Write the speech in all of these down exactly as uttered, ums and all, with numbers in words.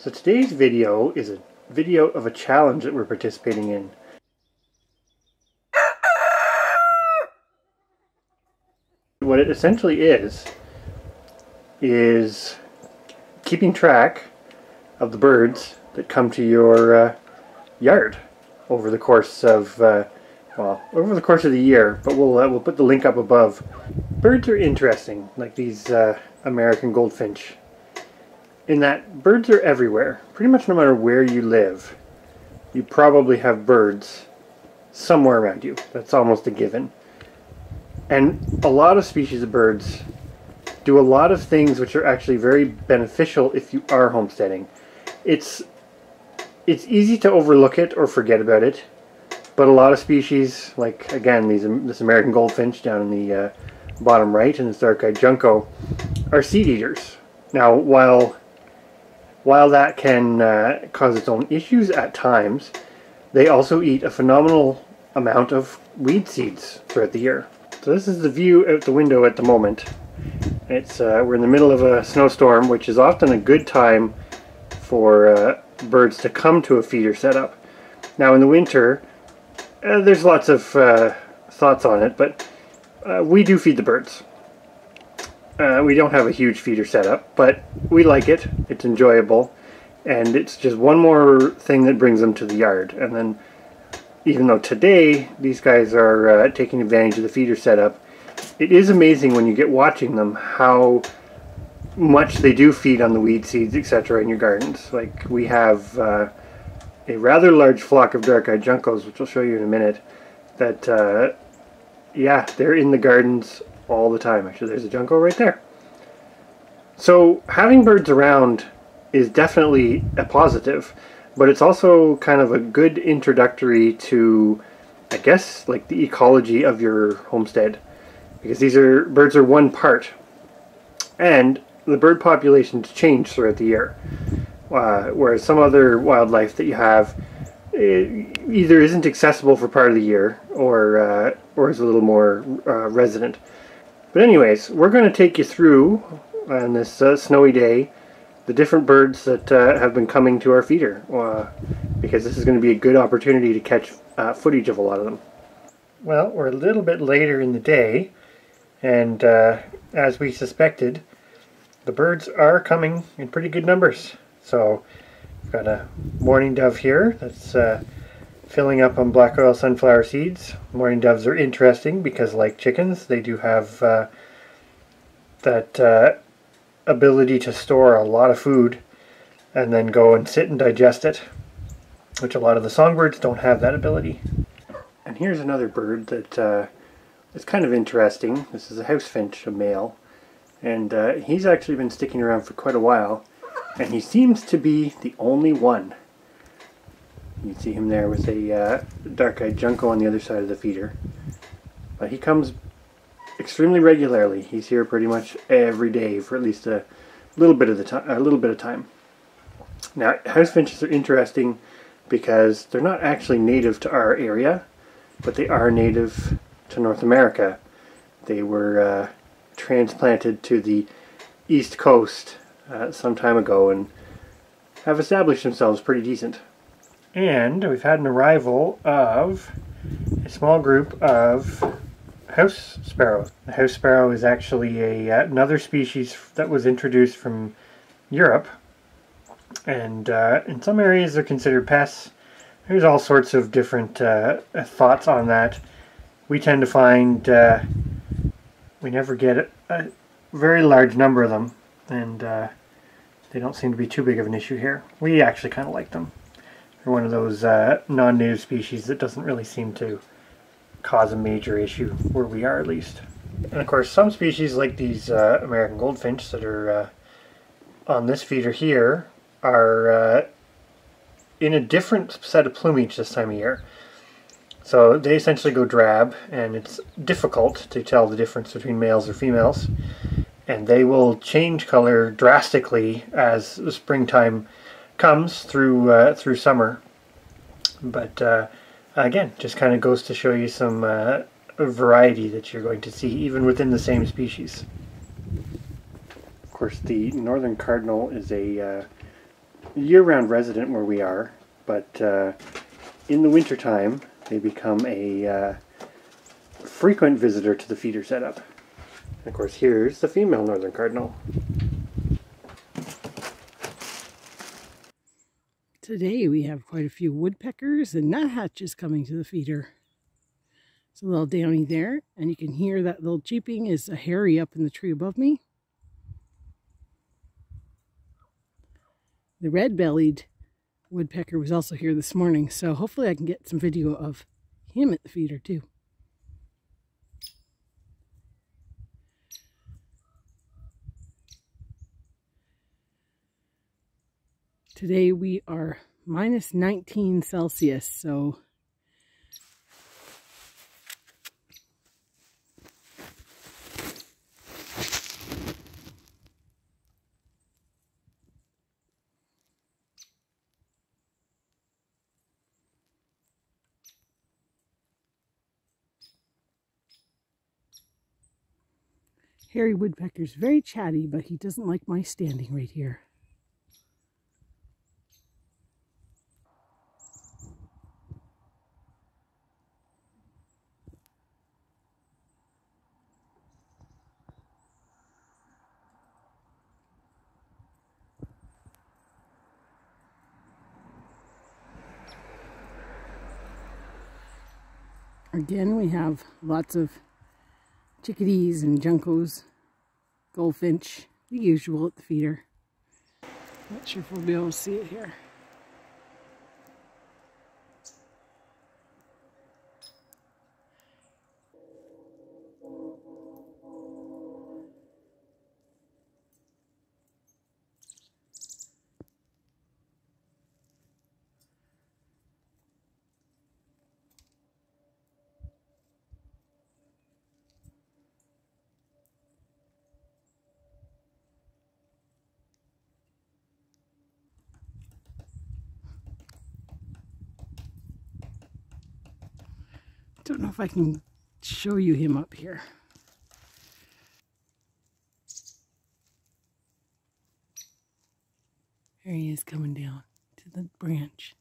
So today's video is a video of a challenge that we're participating in. What it essentially is, is keeping track of the birds that come to your uh, yard over the course of, uh, well, over the course of the year, but we'll, uh, we'll put the link up above. Birds are interesting, like these uh, American goldfinch, in that birds are everywhere. Pretty much no matter where you live, you probably have birds somewhere around you. That's almost a given. And a lot of species of birds do a lot of things which are actually very beneficial if you are homesteading. It's, it's easy to overlook it or forget about it, but a lot of species, like again these, this American goldfinch down in the uh, bottom right and this dark-eyed junco, are seed eaters. Now while While that can uh, cause its own issues at times, they also eat a phenomenal amount of weed seeds throughout the year. So this is the view out the window at the moment. It's uh, we're in the middle of a snowstorm, which is often a good time for uh, birds to come to a feeder setup. Now in the winter, uh, there's lots of uh, thoughts on it, but uh, we do feed the birds. Uh, we don't have a huge feeder setup, but we like it. It's enjoyable, and it's just one more thing that brings them to the yard. And then, even though today these guys are uh, taking advantage of the feeder setup, it is amazing when you get watching them how much they do feed on the weed seeds, et cetera, in your gardens. Like we have uh, a rather large flock of dark-eyed juncos, which I'll show you in a minute. That, uh, yeah, they're in the gardens all the time. Actually, there's a junco right there. So having birds around is definitely a positive, but it's also kind of a good introductory to, I guess, like the ecology of your homestead, because these are birds are one part, and the bird populations change throughout the year, uh, whereas some other wildlife that you have it either isn't accessible for part of the year or uh, or is a little more uh, resident. But anyways, we're going to take you through, on this uh, snowy day, the different birds that uh, have been coming to our feeder, uh, because this is going to be a good opportunity to catch uh, footage of a lot of them. Well, we're a little bit later in the day, and uh, as we suspected, the birds are coming in pretty good numbers. So we've got a mourning dove here that's uh, filling up on black oil sunflower seeds. Mourning doves are interesting because, like chickens, they do have uh, that uh, ability to store a lot of food and then go and sit and digest it, which a lot of the songbirds don't have that ability. And here's another bird that uh, is kind of interesting. This is a house finch, a male, and uh, he's actually been sticking around for quite a while, and he seems to be the only one. You can see him there with a uh, dark-eyed junco on the other side of the feeder. But he comes extremely regularly. He's here pretty much every day for at least a little bit of the time. A little bit of time. Now, house finches are interesting because they're not actually native to our area, but they are native to North America. They were uh, transplanted to the East Coast uh, some time ago and have established themselves pretty decent. And we've had an arrival of a small group of house sparrows. The house sparrow is actually a, another species that was introduced from Europe, and uh, in some areas they're considered pests. There's all sorts of different uh, thoughts on that. We tend to find uh, we never get a, a very large number of them, and uh, they don't seem to be too big of an issue here. We actually kind of like them. They're one of those uh, non-native species that doesn't really seem to cause a major issue where we are, at least. And of course some species like these uh, American goldfinch that are uh, on this feeder here are uh, in a different set of plumage this time of year. So they essentially go drab, and it's difficult to tell the difference between males or females, and they will change color drastically as the springtime comes through uh, through summer. But uh, again, just kind of goes to show you some uh, variety that you're going to see even within the same species. Of course, the northern cardinal is a uh, year-round resident where we are, but uh, in the wintertime they become a uh, frequent visitor to the feeder setup. And of course here's the female northern cardinal. Today we have quite a few woodpeckers and nuthatches coming to the feeder. It's a little downy there, and you can hear that little cheeping is a hairy up in the tree above me. The red-bellied woodpecker was also here this morning, so hopefully I can get some video of him at the feeder too. Today we are minus nineteen Celsius, so hairy woodpecker's very chatty, but he doesn't like my standing right here. Again, we have lots of chickadees and juncos, goldfinch, the usual at the feeder. Not sure if we'll be able to see it here. Don't know if I can show you him up here. There he is coming down to the branch.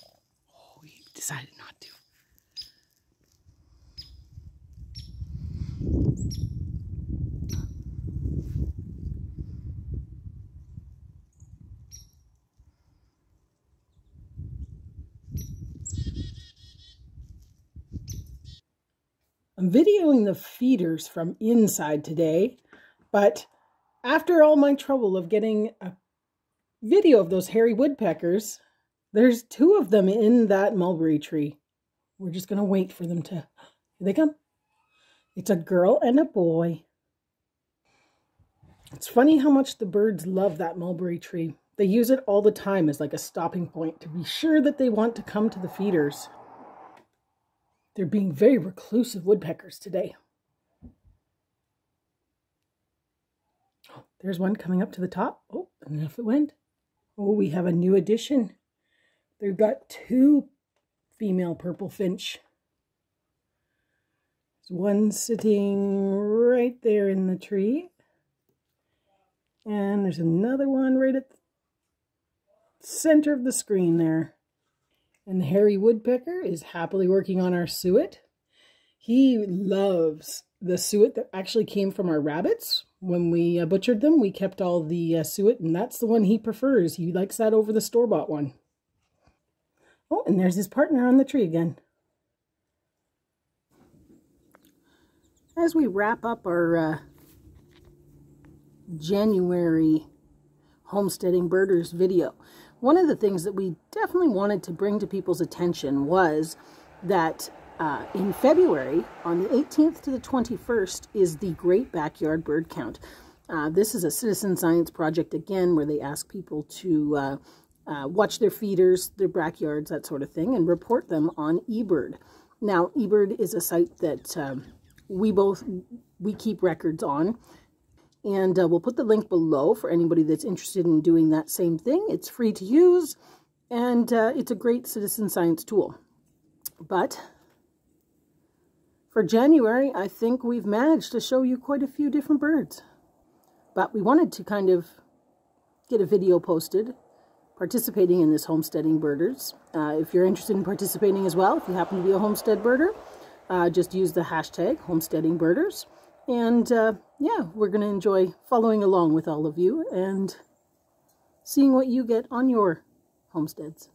Oh, he decided not to. I'm videoing the feeders from inside today, but after all my trouble of getting a video of those hairy woodpeckers, there's two of them in that mulberry tree. We're just going to wait for them to... Here they come. It's a girl and a boy. It's funny how much the birds love that mulberry tree. They use it all the time as like a stopping point to be sure that they want to come to the feeders. They're being very reclusive woodpeckers today. Oh, there's one coming up to the top. Oh, I don't know if it went. Oh, we have a new addition. They've got two female purple finch. There's one sitting right there in the tree. And there's another one right at the center of the screen there. And the hairy woodpecker is happily working on our suet. He loves the suet that actually came from our rabbits. When we uh, butchered them, we kept all the uh, suet, and that's the one he prefers. He likes that over the store-bought one. Oh, and there's his partner on the tree again. As we wrap up our uh, January Homesteading Birders video, one of the things that we definitely wanted to bring to people's attention was that uh, in February, on the eighteenth to the twenty-first, is the Great Backyard Bird Count. Uh, this is a citizen science project, again, where they ask people to uh, uh, watch their feeders, their backyards, that sort of thing, and report them on eBird. Now, eBird is a site that um, we both, we keep records on. And uh, we'll put the link below for anybody that's interested in doing that same thing. It's free to use, and uh, it's a great citizen science tool. But for January, I think we've managed to show you quite a few different birds. But we wanted to kind of get a video posted participating in this Homesteading Birders. Uh, if you're interested in participating as well, if you happen to be a homestead birder, uh, just use the hashtag Homesteading Birders. And uh, yeah, we're going to enjoy following along with all of you and seeing what you get on your homesteads.